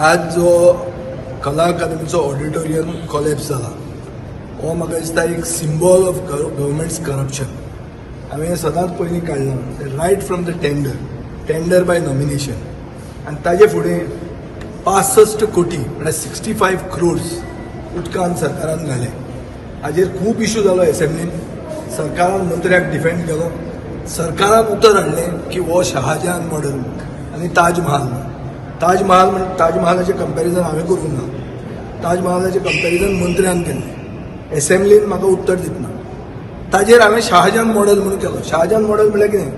आज जो कला अकादमीचो ऑडिटोरियम कोलैप्स जाला हो म्हाका दिसता एक सिंबॉल ऑफ गव्हर्मेंट्स करप्शन। हांवें सदांच पयलीं काडलां right from the tender by nomination आनी ताजे फुडें 65 कोटी म्हणजे 65 crores उदकान सरकारान घाले। हाजेर खूब इश्यू जालो एसेंब्लीन, सरकारान मंत्र्याक डिफेंड केलो, सरकारान उतर हाडलें की हो शाहजहान मॉडल आनी ताजमहाल म्हणजे ताजमहालाचे कंपेरिजन हांवें करूंक ना, ताजमहालाचे कंपेरिजन मंत्र्यान केल्लें, एसेंब्लीन म्हाका उत्तर दितना। ताजेर हांवें शाहजहान मॉडल म्हणून केलो। शाहजहान मॉडल म्हळ्यार कितें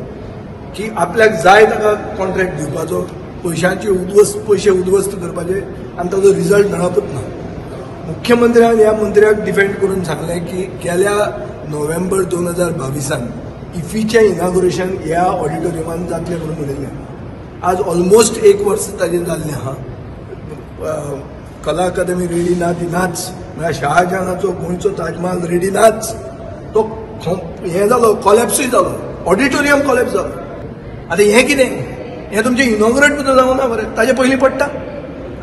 की आपल्याक जाय ताका कॉन्ट्रॅक्ट दिवपाचो, पयशांची उद्वस्त पयशे उद्वस्त करपाचे आनी ताजो रिजल्ट मेळपूच ना। मुख्यमंत्र्यान ह्या मंत्र्याक डिफेंड करून सांगलें की गेल्या नोव्हेंबर 2022 इफीचें इनॉग्रेशन ह्या ऑडिटोरियमान जातलें म्हणून म्हणिल्लें। आज ऑलमोस्ट 1 वर्स ताजेर जाल्लें आहा। कला अकादमी रेडी ना ती नाच म्हळ्यार शाहजहानाचो गोंयचो ताजमहाल रेडी नाच, तो हें जालो, कोलॅप्सूय जालो, ऑडिटोरियम कोलॅप्स जालो। आतां हें कितें, हें तुमचें इनॉग्रेट सुद्दां जावंक ना मरे, ताजे पयलीं पडटा।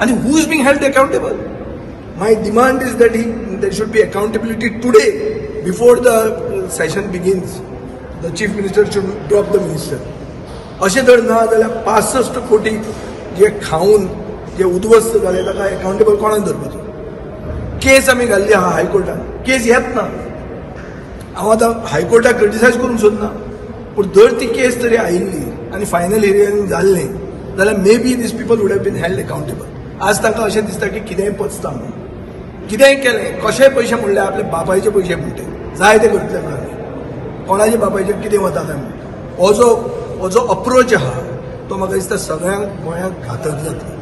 आनी who is being held accountable? My demand is that there should be accountability today before the session begins. The chief minister should drop the minister. अशें जर ना जाल्यार 65 कोटी जे खाऊन जे उद्वस्त जाले ताका अकाउंटेबल कोणाक धरपाचो? केस आमी घाल्ली आहा हायकोर्टान, केस येत ना. हांव आतां हायकोर्टाक क्रिटिसायज करूंक सोदना, पूण जर ती केस तरी आयिल्ली आनी फायनल हियरिंग जाल्लें जाल्यार may be these people would have been held accountable. आज तांकां अशें दिसता की कितेंय पचता म्हणून, कितेंय केलें, कशेय पयशे म्हणल्यार आपले बापायचे पयशे म्हणटे जाय ते करतले म्हणून, कोणाचे बापायचे कितें वता काय म्हणून. हो जो अप्रोच आहा तो म्हाका दिसता सगळ्यांक गोंयांक घातक जातलो.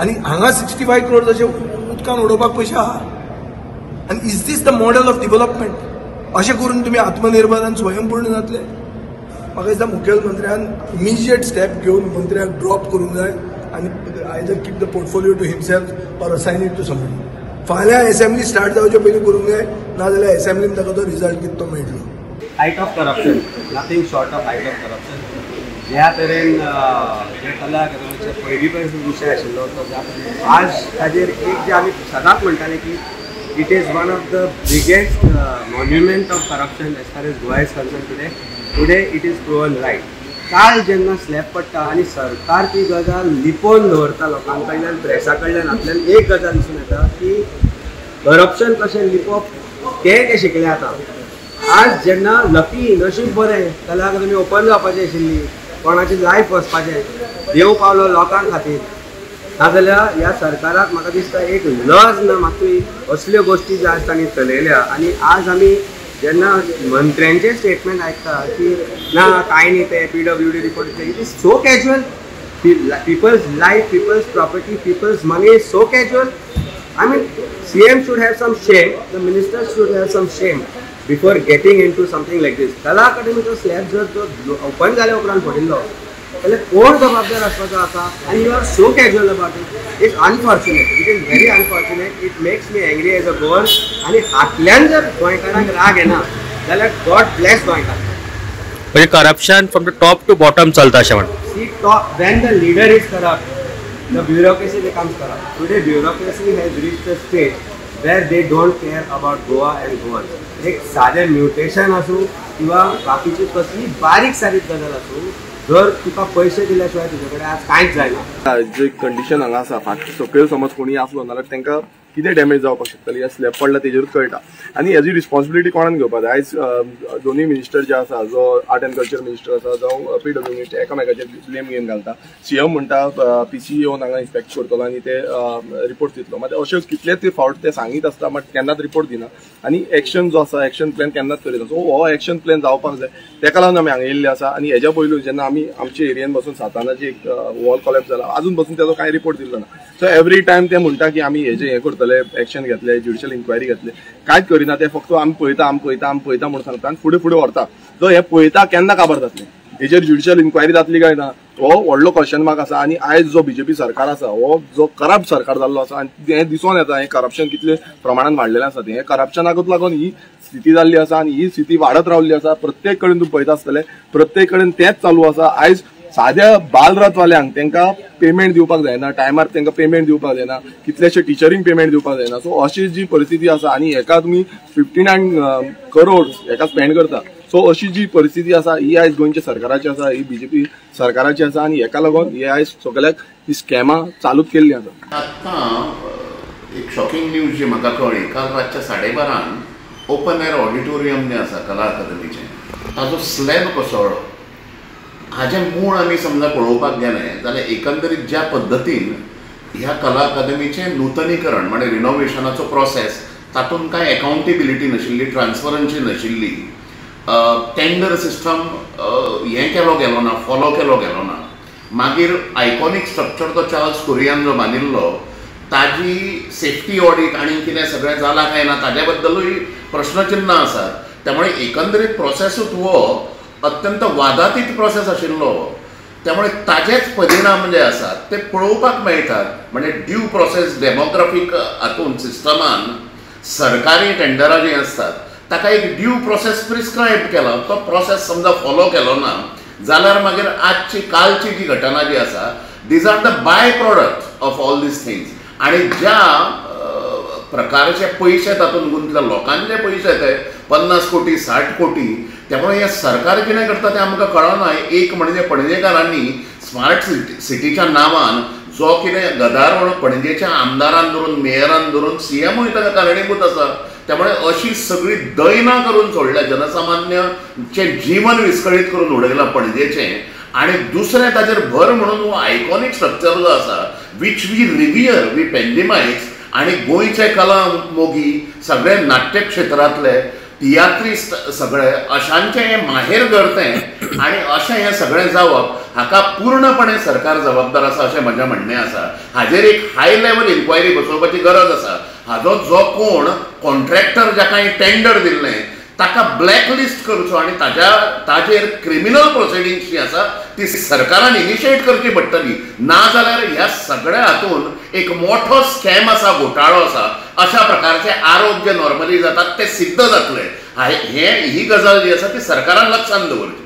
आनी हांगा 65 crores अशें उदकान उडोवपाक पयशे आहा. आनी is this the model of development? अशें करून तुमी आत्मनिर्भर आनी स्वयंपूर्ण जातले? म्हाका दिसता मुखेलमंत्र्यान इमिजिएट स्टेप घेवन मंत्र्याक ड्रॉप करूंक जाय आनी either keep the portfolio to himself or assign it to somebody. फाल्यां एसेंब्ली स्टार्ट जावचे पयलीं करूंक जाय, नाजाल्यार एसेंब्लीन ताका तो रिजल्ट कितें तो मेळटलो. Height of corruption, nothing short of height of corruption. ज्या तरेन जे कला अकादमीचे पयलीं पासून विशय आशिल्लो तो आज ताजेर एक जे आमी सदांच म्हणटाले की it is one of the biggest monument of corruption as far as Goa is concern today. Today it is proven right. काल जेन्ना स्लॅब पडटा आनी सरकार ती गजाल लिपोवन दवरता लोकां कडल्यान, प्रेसा कडल्यान, आपल्यान एक गजाल दिसून येता की करप्शन कशें लिपोवप तें ते शिकलें आतां. आज जेन्ना लकी नशीब बरें कला अकादमी ओपन जावपाची आशिल्ली, कोणाची लायफ वचपाचें, देव पावलो लोकां खातीर, नाजाल्यार ह्या सरकाराक म्हाका दिसता एक लज ना मातूय असल्यो गोश्टी ज्यो आज तांणी चलयल्या. आनी आज आमी जेन्ना मंत्र्यांचे स्टेटमेंट आयकता की ना कांय न्ही ते PWD report, it is so casual. People's life, people's property, people's money is so casual. I mean CM should have some shame, the ministers should have some shame before getting in to something like this. Kala अकादमीचो slab जर तो open जाल्या उपरांत पडिल्लो जाल्यार कोण जबाबदार आसपाचो आसा? आनी you are so casual about it. It's unfortunate, it is very unfortunate. It makes me angry as a Goan. आनी हातल्यान जर गोंयकारांक राग येना जाल्यार गॉड ब्लेस गोंयकार. म्हणजे corruption from the top to bottom चलता अशें म्हणटा. See top when the leader is corrupt the bureaucracy becomes corrupt. Today bureaucracy has reached the state where they don't care about Goa and Goans. एक साधे mutation आसूं किंवा बाकीची कसली बारीक सारीक गजाल आसूं, जर तुका पैसे दिल्या शिवाय तुजे कडेन आज कांयच जायना. जी कंडिशन हांगा आसा फाटी सकयल समज कोणी आसलो नाल्यार तांकां कितें डॅमेज जावपाक शकतलें ह्या स्लॅब पडला तेजेरूच कळटा. आनी हेजी रिस्पॉन्सिबिलिटी कोणान घेवपाक जाय? आयज दोनी मिनिस्टर जे आसा, जो आर्ट एंड कल्चर मिनिस्टर आसा जावं PWD, एकामेकाचेर ब्लेम घेवन घालता. CM म्हणटा PCOन हांगा इन्स्पेक्ट करतलो आनी ते रिपोर्ट दितलो. मात अशेंच कितलेच फावट ते सांगीत आसता मात केन्नाच रिपोर्ट दिना आनी एक्शन जो आसा एक्शन प्लॅन केन्नाच करीना. सो हो एक्शन प्लॅन जावपाक जाय, तेका लागून आमी हांगा येयल्ले आसा. आनी हेज्या पयलू जेन्ना आमी आमचे एरियेन बसून सातानाची एक वॉल कोलॅप्स जाला, आजून बसून तेजो कांय रिपोर्ट दिल्लो ना. सो एवरी टायम ते म्हणटा की आमी हेजें हें करतलें, एक्शन घेतले, ज्युडिशियल इन्क्वायरी घेतले, कांयच करिना. ते फक्त आमी पळयता आमी पळयता आमी पळयता म्हणून सांगता आनी फुडें फुडें व्हरता. जो हे पळयता केन्ना काबार जातले, हेजेर ज्युडिशियल इन्क्वायरी जातली काय ना, हो व्हडलो क्वेश्चन मार्क आसा. आनी आयज जो BJP सरकार आसा हो जो करप्ट सरकार जाल्लो आसा आनी हें दिसून येता हें करप्शन कितले प्रमाणान वाडलेलें आसा. हें करप्शनाकूच लागून ही स्थिती जाल्ली आसा आनी ही स्थिती वाडत रावल्ली आसा. प्रत्येक कडेन तुमी पळयता आसतलें, प्रत्येक कडेन तेंच चालू आसा. आयज साध्या बालरथ वाल्यांक तेंका पेमेंट दिवपाक जायना, टायमार तेंका पेमेंट दिवपाक जायना, कितलेशे टिचरींक पेमेंट दिवपाक जायना। सो अशी जी परिस्थिती आसा आनी हेका तुमी 59 करोड हेका स्पेंड करता। सो अशी जी परिस्थिती आसा ही आयज गोंयच्या सरकाराची आसा, ही बीजेपी सरकाराची आसा आनी हेका लागून हे आयज सगळ्याक ही स्कॅमां चालूच केल्ली आसा। आतां एक शॉकिंग न्यूज जी म्हाका कळ्ळी, काल रातच्या 12:30 ओपन एअर ऑडिटोरियम जे आसा कला अकादमीचें, ताजो स्लॅब कोसळ्ळो। हाजें मूळ आमी समजा पळोवपाक गेले जाल्यार एकंदरीत ज्या पद्दतीन ह्या कला अकादमीचें नूतनीकरण म्हणजे रिनोवेशनाचो प्रोसेस, तातूंत कांय अकाउंटेबिलिटी नाशिल्ली, ट्रान्सपरन्सी नाशिल्ली, टेंडर सिस्टम हे केलो गेलो ना, फॉलो केलो गेलो ना। मागीर आयकॉनिक स्ट्रक्चर तो चार्ल्स कुरियन जो बांदिल्लो ताजी सेफ्टी ऑडिट आनी कितें सगळें जालां काय ना ताज्या बद्दलूय प्रश्नचिन्ह आसा। त्यामुळे एकंदरीत प्रोसेसूच हो अत्यंत वादातीत प्रोसेस आशिल्लो, त्यामुळे ताजेच परिणाम जे आसात ते पळोवपाक मेळटात। म्हणजे ड्यू प्रोसेस डेमोग्राफीक हातूंत सिस्टमान सरकारी टेंडरां जी आसतात ताका एक ड्यू प्रोसेस प्रिस्क्राइब केला, तो प्रोसेस समजा फॉलो केलो ना जाल्यार मागीर आजची कालची जी घटना जी आसा, these are the by product of all these things. आनी ज्या प्रकारचे पैसे तातूंत गुंतल्या, लोकांचे पैसे ते 50 कोटी 60 कोटी, त्यामुळे हे सरकार कितें करता तें आमकां कळना। एक म्हणजे पणजेकारांनी स्मार्ट सिटीच्या नांवान जो कितें गदारोळ पणजेच्या आमदारान धरून मेयरान धरून सीएमूय ताका कारणीभूत आसा। त्यामुळे अशी सगळी दैना करून सोडल्या, जनसामान्यांचे जीवन विस्कळीत करून उडयला पणजेचे। आणि दुसरे ताजेर भर म्हणून हो आयकॉनिक स्ट्रक्चर जो आसा वीच वी रिव्हियर, वी पेंडिमायज, आणि गोंयचे कला मोगी सगळे नाट्य क्षेत्रांतले तियात्रीस्ट सगळे अशांचे हे माहेर घडतें आणि अशें हें सगळें जावप हाका पूर्णपणे सरकार जबाबदार आसा अशें म्हजें म्हणणें आसा। हाजेर एक हाय लेवल इन्क्वायरी बसोवपाची गरज आसा। हाजो जो कोण कॉन्ट्रॅक्टर जाका हे टेंडर दिल्लें ताका ब्लॅकलिस्ट करचो आनी ताजेर क्रिमिनल प्रोसिडिंग्स जी आसा ती सरकारान इनिशिएट करची पडटली, नाजाल्यार ह्या सगळ्या हातूंत एक मोठो स्कॅम आसा, घोटाळो आसा। अशा प्रकारचे आरोप जे नॉर्मली जातात ते सिद्ध जातले, हे ही गजाल जी आसा ती सरकारान लक्षांत दवरची।